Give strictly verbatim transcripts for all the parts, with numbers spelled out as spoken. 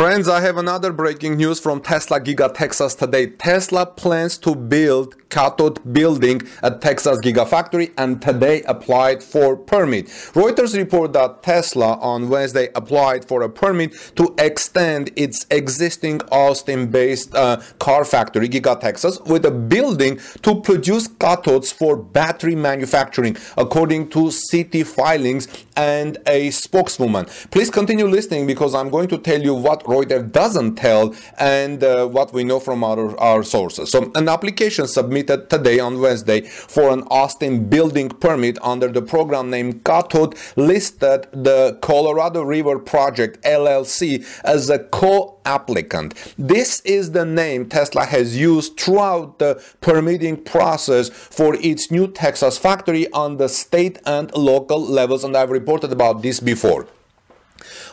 Friends, I have another breaking news from Tesla Giga Texas today. Tesla plans to build cathode building at Texas Gigafactory and today applied for permit. Reuters report that Tesla on Wednesday applied for a permit to extend its existing Austin-based uh, car factory, Giga Texas, with a building to produce cathodes for battery manufacturing, according to city filings and a spokeswoman. Please continue listening because I'm going to tell you what Reuters doesn't tell and uh, what we know from our, our sources. So an application submitted today on Wednesday for an Austin building permit under the program named Cathode listed the Colorado River Project L L C as a co-applicant. This is the name Tesla has used throughout the permitting process for its new Texas factory on the state and local levels, and I've reported about this before.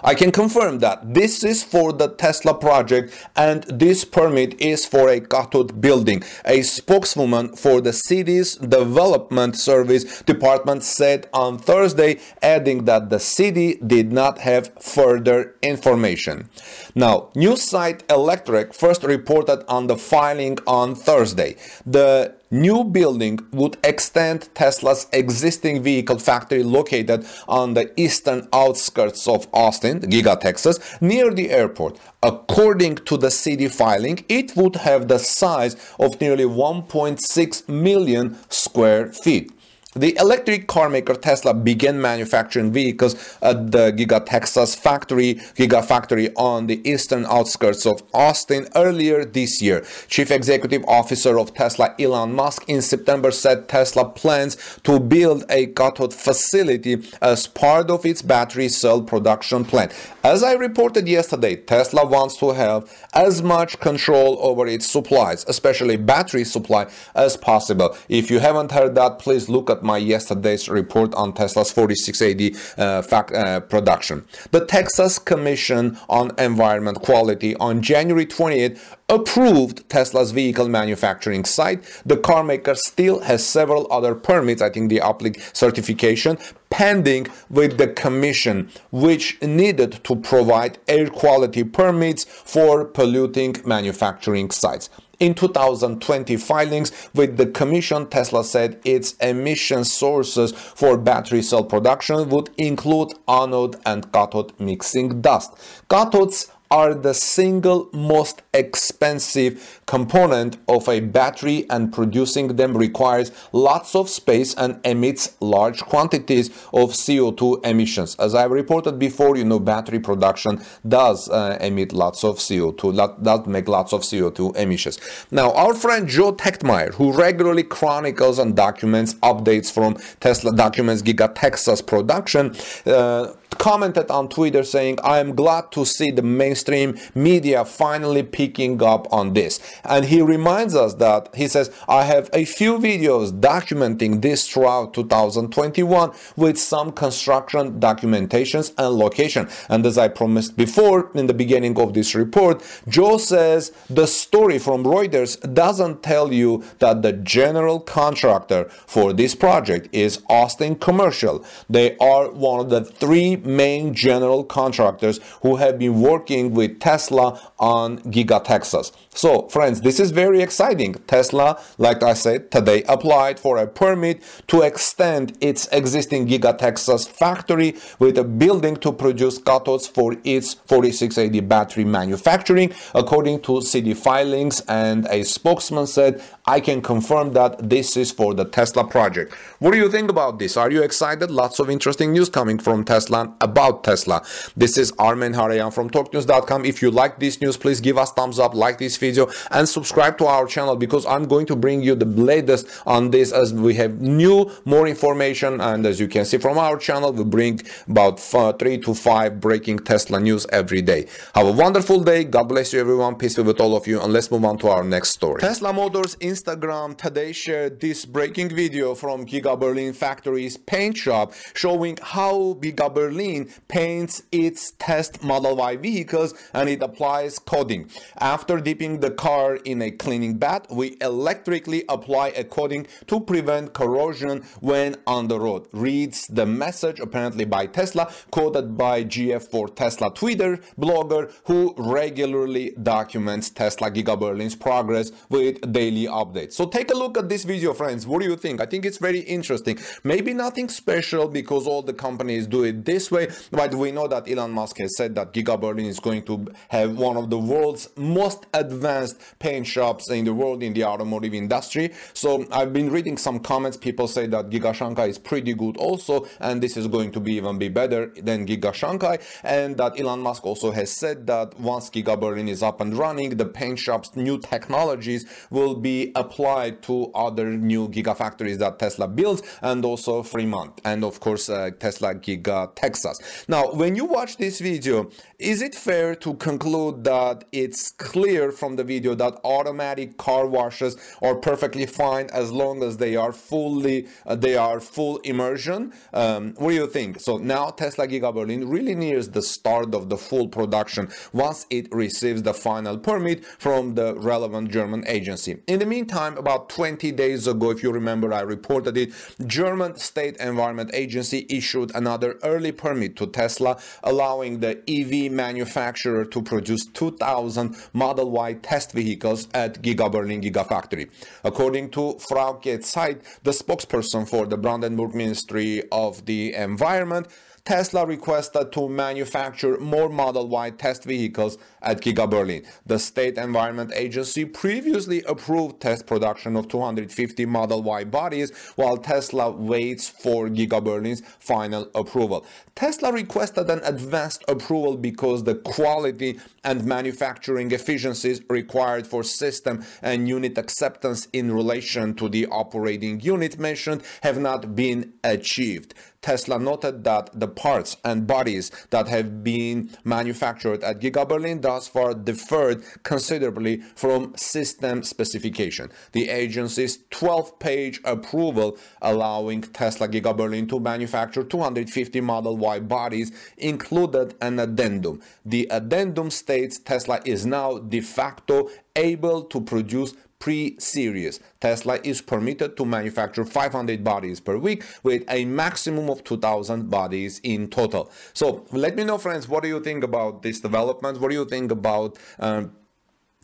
I can confirm that this is for the Tesla project and this permit is for a cathode building. A spokeswoman for the city's development service department said on Thursday, adding that the city did not have further information. Now, news site Electrek first reported on the filing on Thursday. The new building would extend Tesla's existing vehicle factory located on the eastern outskirts of Austin, Giga Texas, near the airport. According to the city filing, it would have the size of nearly one point six million square feet. The electric car maker Tesla began manufacturing vehicles at the Giga Texas factory, Gigafactory on the eastern outskirts of Austin earlier this year. Chief Executive Officer of Tesla Elon Musk in September said Tesla plans to build a cathode facility as part of its battery cell production plant. As I reported yesterday, Tesla wants to have as much control over its supplies, especially battery supply, as possible. If you haven't heard that, please look at my yesterday's report on Tesla's forty-six eighty uh, fact, uh, production. The Texas Commission on Environment Quality on January twentieth approved Tesla's vehicle manufacturing site. The carmaker still has several other permits, I think the applic certification, pending with the commission, which needed to provide air quality permits for polluting manufacturing sites. In two thousand twenty filings with the commission, Tesla said its emission sources for battery cell production would include anode and cathode mixing dust. Cathodes are the single most expensive component of a battery, and producing them requires lots of space and emits large quantities of C O two emissions. As I reported before, you know, battery production does uh, emit lots of C O two, lot, does make lots of C O two emissions. Now, our friend Joe Tegtmeyer, who regularly chronicles and documents updates from Tesla, documents Giga Texas production, uh, commented on Twitter saying, "I am glad to see the mainstream media finally picking up on this." And he reminds us that, he says, "I have a few videos documenting this throughout two thousand twenty-one with some construction documentations and location." And as I promised before in the beginning of this report, Joe says the story from Reuters doesn't tell you that the general contractor for this project is Austin Commercial. They are one of the three main general contractors who have been working with Tesla on Giga Texas. So friends, this is very exciting. Tesla, like I said, today applied for a permit to extend its existing Giga Texas factory with a building to produce cathodes for its forty-six eighty battery manufacturing, according to city filings, and a spokesman said, "I can confirm that this is for the Tesla project." What do you think about this? Are you excited? Lots of interesting news coming from Tesla about Tesla. This is Armen Hareyan from Torque News dot com. If you like this news, please give us thumbs up, like this video, and subscribe to our channel, because I'm going to bring you the latest on this, as we have new, more information. And as you can see from our channel, we bring about uh, three to five breaking Tesla news every day. Have a wonderful day. God bless you, everyone. Peace be with all of you. And let's move on to our next story. Tesla Motors Instagram today shared this breaking video from Giga Berlin factory's paint shop, showing how Giga Berlin Berlin paints its test Model Y vehicles, and it applies coating. After dipping the car jar in a cleaning bath, we electrically apply a coating to prevent corrosion when on the road. Reads the message apparently by Tesla, quoted by G F four Tesla Twitter blogger who regularly documents Tesla Giga Berlin's progress with daily updates. So take a look at this video, friends. What do you think? I think it's very interesting. Maybe nothing special because all the companies do it this way, but we know that Elon Musk has said that Giga Berlin is going to have one of the world's most advanced paint shops in the world in the automotive industry. So I've been reading some comments. People say that Giga Shanghai is pretty good also, and this is going to be even be better than Giga Shanghai, and that Elon Musk also has said that once Giga Berlin is up and running, the paint shop's new technologies will be applied to other new gigafactories that Tesla builds, and also Fremont, and of course uh, Tesla Giga Texas. Now, when you watch this video, is it fair to conclude that it's clear from the video that automatic car washes are perfectly fine as long as they are fully uh, they are full immersion? Um, what do you think? So now Tesla Giga Berlin really nears the start of the full production once it receives the final permit from the relevant German agency. In the meantime, about twenty days ago, if you remember, I reported it, German State Environment Agency issued another early permit to Tesla, allowing the E V manufacturer to produce two thousand Model Y test vehicles at Giga Berlin Gigafactory. According to Frauke Zeit, the spokesperson for the Brandenburg Ministry of the Environment, Tesla requested to manufacture more Model Y test vehicles at Giga Berlin. The State Environment Agency previously approved test production of two hundred fifty Model Y bodies while Tesla waits for Giga Berlin's final approval. Tesla requested an advanced approval because the quality and manufacturing efficiencies required for system and unit acceptance in relation to the operating unit mentioned have not been achieved. Tesla noted that the parts and bodies that have been manufactured at Giga Berlin thus far differed considerably from system specification. The agency's twelve page approval allowing Tesla Giga Berlin to manufacture two hundred fifty Model Y bodies included an addendum. The addendum states Tesla is now de facto able to produce pre-series. Tesla is permitted to manufacture five hundred bodies per week with a maximum of two thousand bodies in total. So let me know, friends, what do you think about this development? What do you think about um,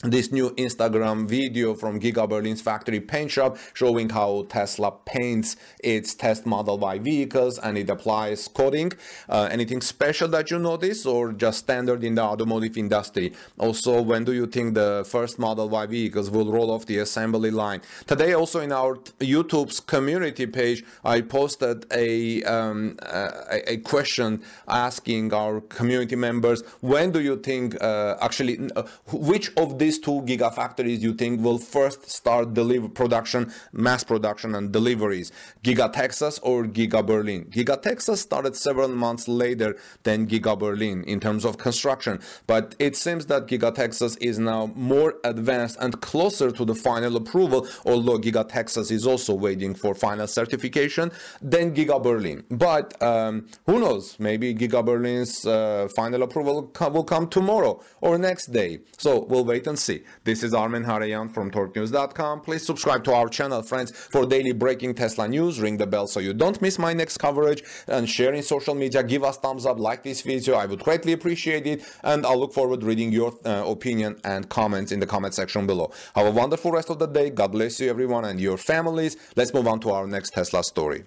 this new Instagram video from Giga Berlin's factory paint shop showing how Tesla paints its test Model Y vehicles and it applies coating? Uh, anything special that you notice, or just standard in the automotive industry? Also, when do you think the first Model Y vehicles will roll off the assembly line? Today also in our YouTube's community page, I posted a, um, a, a question asking our community members, when do you think uh, actually uh, which of these two gigafactories you think will first start deliver production, mass production and deliveries, Giga Texas or Giga Berlin? Giga Texas started several months later than Giga Berlin in terms of construction, but it seems that Giga Texas is now more advanced and closer to the final approval, although Giga Texas is also waiting for final certification, than Giga Berlin. But um, who knows, maybe Giga Berlin's uh, final approval will come tomorrow or next day, so we'll wait and see. This is Armen Hareyan from torque news dot com. Please subscribe to our channel, friends, for daily breaking Tesla news. Ring the bell so you don't miss my next coverage, and share in social media. Give us thumbs up, like this video. I would greatly appreciate it, and I'll look forward to reading your uh, opinion and comments in the comment section below. Have a wonderful rest of the day. God bless you, everyone, and your families. Let's move on to our next Tesla story.